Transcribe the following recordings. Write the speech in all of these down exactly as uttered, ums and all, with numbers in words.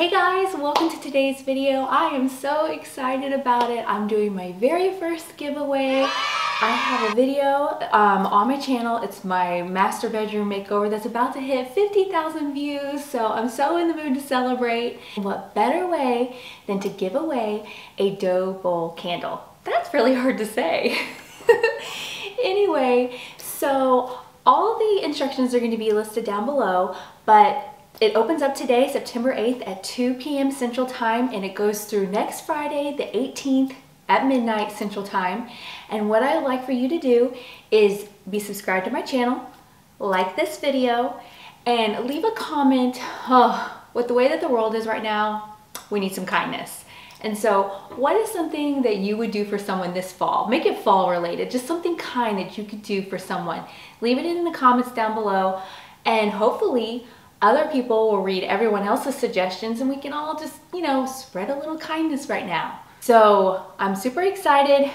Hey guys, welcome to today's video. I am so excited about it. I'm doing my very first giveaway. I have a video um, on my channel. It's my master bedroom makeover that's about to hit fifty thousand views, so I'm so in the mood to celebrate. What better way than to give away a dough bowl candle? That's really hard to say. Anyway, so all the instructions are going to be listed down below, but it opens up today, September eighth at two P M Central Time, and it goes through next Friday, the eighteenth, at midnight Central Time. And what I'd like for you to do is be subscribed to my channel, like this video, and leave a comment. Oh, with the way that the world is right now, we need some kindness. And so what is something that you would do for someone this fall? Make it fall related, just something kind that you could do for someone. Leave it in the comments down below, and hopefully other people will read everyone else's suggestions and we can all just, you know, spread a little kindness right now. So I'm super excited.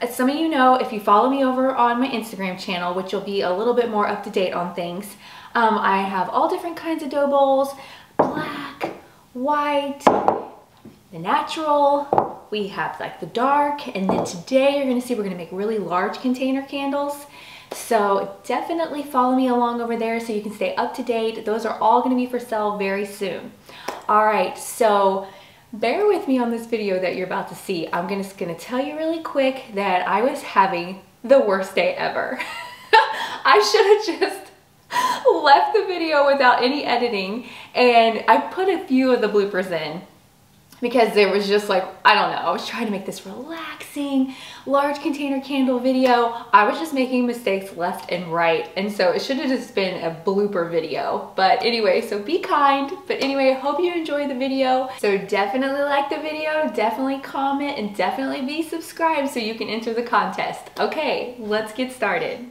As some of you know, if you follow me over on my Instagram channel, which will be a little bit more up to date on things, um, I have all different kinds of dough bowls, black, white, the natural, we have like the dark, and then today you're gonna see we're gonna make really large container candles. So definitely follow me along over there so you can stay up to date. Those are all gonna be for sale very soon. All right, so bear with me on this video that you're about to see. I'm just gonna tell you really quick that I was having the worst day ever. I should have just left the video without any editing, and I put a few of the bloopers in because there was just like, I don't know, I was trying to make this relaxing, large container candle video. I was just making mistakes left and right. And so it should have just been a blooper video. But anyway, so be kind. But anyway, I hope you enjoyed the video. So definitely like the video, definitely comment, and definitely be subscribed so you can enter the contest. Okay, let's get started.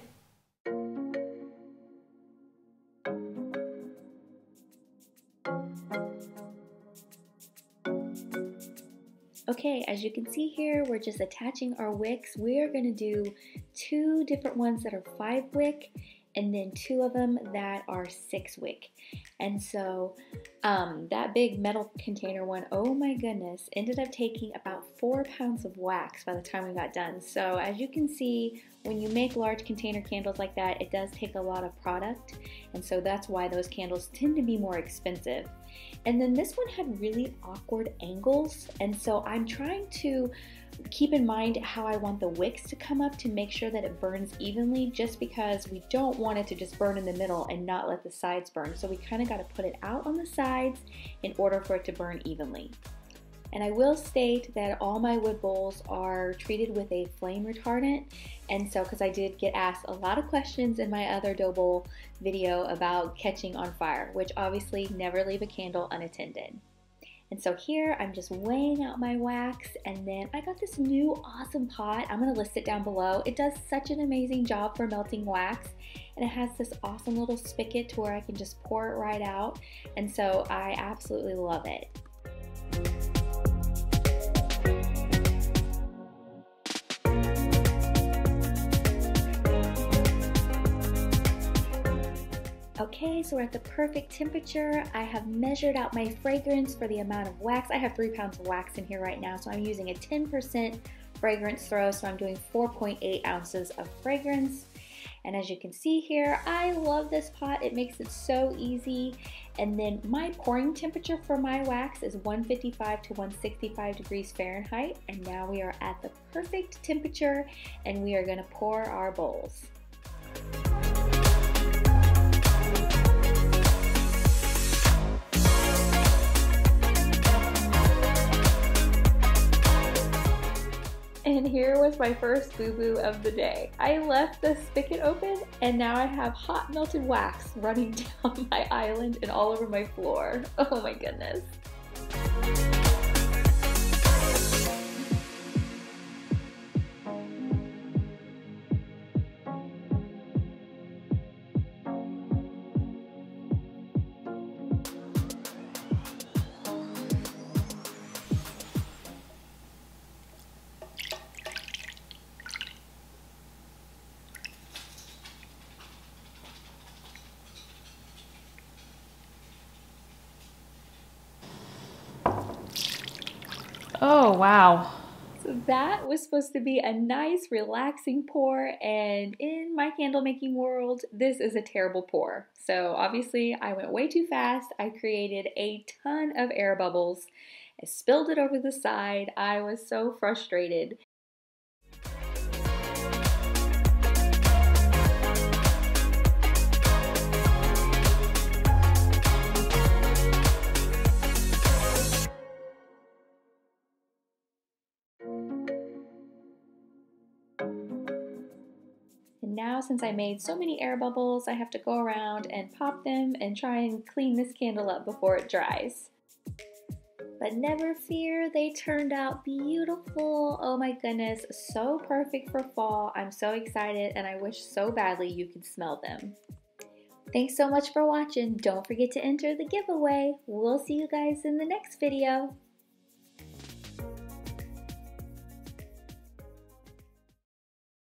Okay, as you can see here, we're just attaching our wicks. We are going to do two different ones that are five wick and then two of them that are six wick. And so um, that big metal container one, oh my goodness, ended up taking about four pounds of wax by the time we got done. So as you can see, when you make large container candles like that, it does take a lot of product. And so that's why those candles tend to be more expensive. And then this one had really awkward angles. And so I'm trying to keep in mind how I want the wicks to come up to make sure that it burns evenly, just because we don't want it to just burn in the middle and not let the sides burn. So we kind of got to put it out on the sides in order for it to burn evenly. And I will state that all my wood bowls are treated with a flame retardant. And so, because I did get asked a lot of questions in my other dough bowl video about catching on fire, which obviously never leave a candle unattended. And so here I'm just weighing out my wax, and then I got this new awesome pot. I'm gonna list it down below. It does such an amazing job for melting wax, and it has this awesome little spigot to where I can just pour it right out. And so I absolutely love it. Okay, so we're at the perfect temperature. I have measured out my fragrance for the amount of wax. I have three pounds of wax in here right now, so I'm using a ten percent fragrance throw, so I'm doing four point eight ounces of fragrance. And as you can see here, I love this pot. It makes it so easy. And then my pouring temperature for my wax is one fifty-five to one sixty-five degrees Fahrenheit. And now we are at the perfect temperature, and we are gonna pour our bowls. And here was my first boo-boo of the day. I left the spigot open, and now I have hot melted wax running down my island and all over my floor. Oh my goodness. Oh, wow. So that was supposed to be a nice, relaxing pour, and in my candle making world, this is a terrible pour. So obviously I went way too fast. I created a ton of air bubbles. I spilled it over the side. I was so frustrated. Now, since I made so many air bubbles, I have to go around and pop them and try and clean this candle up before it dries. But never fear, they turned out beautiful. Oh my goodness, so perfect for fall. I'm so excited and I wish so badly you could smell them. Thanks so much for watching. Don't forget to enter the giveaway. We'll see you guys in the next video.